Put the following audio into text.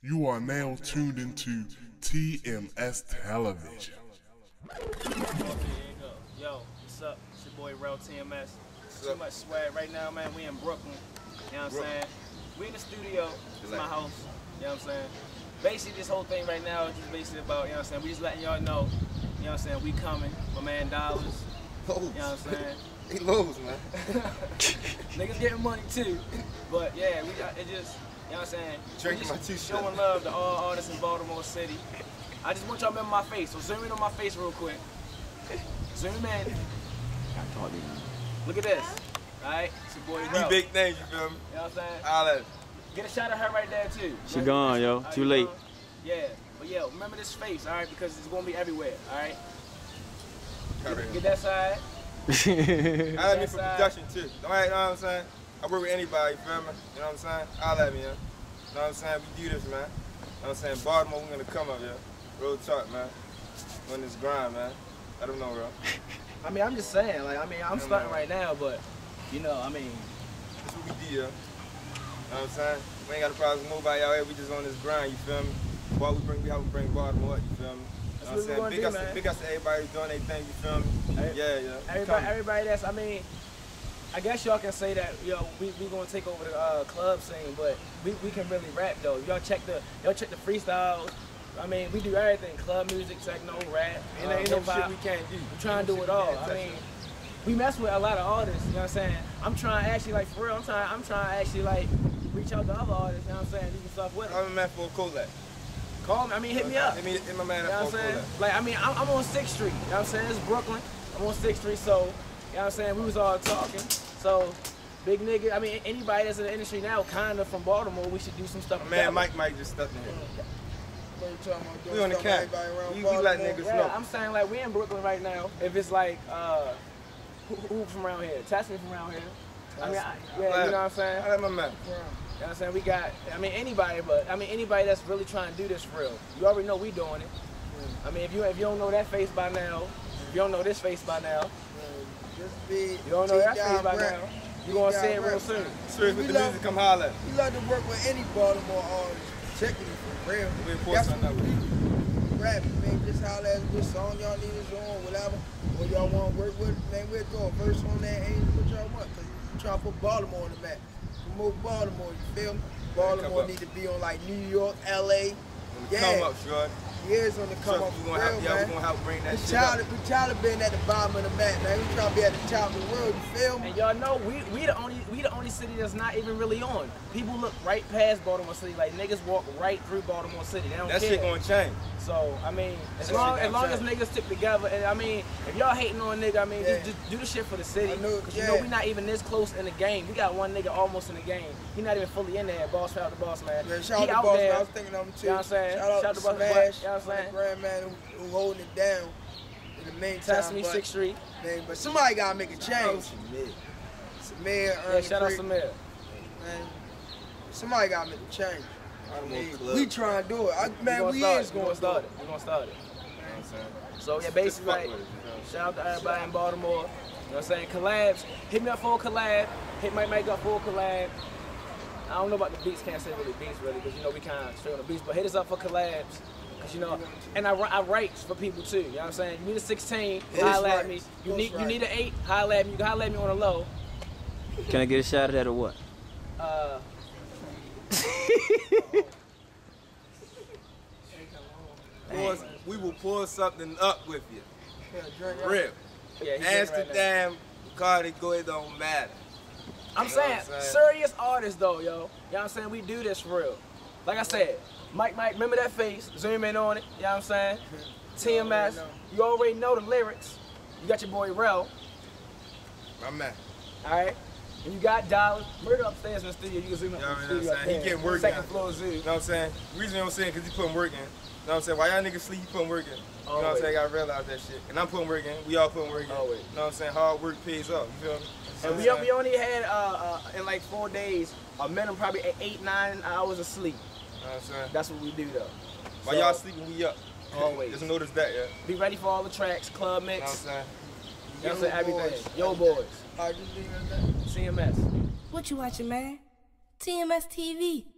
You are now tuned into TMS Television. Yo, what's up? It's your boy Rell, TMS. Too much swag right now, man. We in Brooklyn. You know what I'm saying? We in the studio. It's my house. You know what I'm saying? Basically, this whole thing right now is just basically about, you know what I'm saying? We just letting y'all know, you know what I'm saying? We coming. My man, Dollars. You know what I'm saying? He loves, man. Niggas getting money too. But yeah, we got it just. You know what I'm saying? Drinking my t-shirt. Showing love to all artists in Baltimore City. I just want y'all to remember my face. So zoom in on my face real quick. Zoom in. I taught you. Look at this. Alright? It's your boy Rell. Big things, you feel me? You know what I'm saying? All that. Get a shot of her right there too. She gone, yo. Too late. Yeah. But yeah, remember this face, alright? Because it's gonna be everywhere, alright? Get that side. I need for production too. Alright, you know what I'm saying? I work with anybody, you feel me? You know what I'm saying? Holla at me, yo. You know what I'm saying? We do this, man. You know what I'm saying? Baltimore, we're gonna come up, yo. Real talk, man. We're in this grind, man. Let them know, bro. I mean, I'm just saying, like, I mean, I'm starting right now, but, you know, I mean. That's what we do, yo. You know what I'm saying? We ain't got a problem with nobody out here. We just on this grind, you feel me? While we bring, we have to bring Baltimore up, you feel me? You know what I'm saying? Big ups to everybody who's doing their thing, you feel me? Yeah. Everybody that's, I mean, I guess y'all can say that, yo, we gonna take over the club scene, but we can really rap though. Y'all check the freestyles. I mean, we do everything: club music, techno, rap. And ain't no shit we can't do. I'm trying to do it all. I mean, we mess with a lot of artists. You know what I'm saying? I'm trying to actually, like, for real. I'm trying to actually, like, reach out to other artists. You know what I'm saying? Do some stuff with them. I'm a man for a collab. Call me. I mean, hit me up. Hit my man up for a collab. Like, I mean, I'm on 6th Street. You know what I'm saying? It's Brooklyn. I'm on 6th Street, so. You know what I'm saying? We was all talking. So, big nigga, I mean, anybody that's in the industry now, kind of from Baltimore, we should do some stuff. Man, Mike just stepped in here. We on the cap. We let niggas know. I'm saying, like, we in Brooklyn right now. If it's like, who from around here? Test me from around here. I mean, yeah, you know what I'm saying? I let my man. You know what I'm saying? We got, I mean, anybody, but, I mean, anybody that's really trying to do this for real. You already know we doing it. I mean, if you don't know that face by now, if you don't know this face by now, you don't know that face by now. You gonna say it real soon. Serious with the music, come holler. We love to work with any Baltimore artist. Checking it for real. We enforce on that. Rapping, man, just holler at what song y'all need is on, whatever. Or y'all want to work with, man, we'll throw a verse on that. Ain't what y'all want, cause we trying to put Baltimore on the map. Promote Baltimore, you feel me? Baltimore need to be on like New York, LA. Come up, sure. Years on the come up. We're gonna help bring that shit up. We're been at the bottom of the map, man. We trying to be at the top of the world, you feel me? And y'all know we the only city that's not even really on. People look right past Baltimore City, like niggas walk right through Baltimore City. They don't care. That shit gonna change. So I mean, as long as niggas stick together, and I mean, if y'all hating on nigga, I mean, just do the shit for the city. Cause you know we not even this close in the game. We got one nigga almost in the game. He not even fully in there. Boss, shout out to Boss Man. Yeah, shout out to Boss Man. I was thinking of him too. You know what I'm saying? Shout out to Boss Man. The grand man who holding it down in the meantime. That's me, 6th Street. Man, but somebody gotta make a change. Samir, shout out Samir. Man, somebody gotta make a change. We trying to do it. We gonna start it. We gonna start it. So yeah, basically, like, shout out to everybody in Baltimore. You know what I'm saying? Collabs. Hit me up for a collab. Hit Mike up for a collab. I don't know about the beats. Can't say really beats really, because you know we kind of straight on the beats. But hit us up for collabs. Cause you know, and I write for people too. You know what I'm saying? You need a 16, holla at me. You need an 8, holla at me. You can holla at me on a low. Can I get a shot at that or what? We will pull something up with you. Rip. Yeah, Amsterdam, Cardi, go, it don't matter. I'm saying serious artists though, yo. You know what I'm saying? We do this for real. Like I said. Mike, remember that face, zoom in on it, you know what I'm saying? TMS, you already know the lyrics. You got your boy Rell. My man. Alright? And you got Dollars. Murder upstairs in the studio, you can zoom in on the studio. You know what I'm saying? He getting work in. Second floor zoo. You know what I'm saying? The reason I'm saying, because he putting work in. You know what I'm saying? While y'all niggas sleep, he putting work in. You know what I'm saying? I gotta realize that shit. And I'm putting work in. We all putting work in. Always. You know what I'm saying? Hard work pays off. You feel me? And we only had, in like 4 days, a minimum probably 8, 9 hours of sleep. You know what I'm saying? That's what we do though. While y'all sleeping, we up. Always. Just notice that, yeah. Be ready for all the tracks, club mix. You know what I'm saying? Everything. Yo boys. TMS. What you watching, man? TMS TV.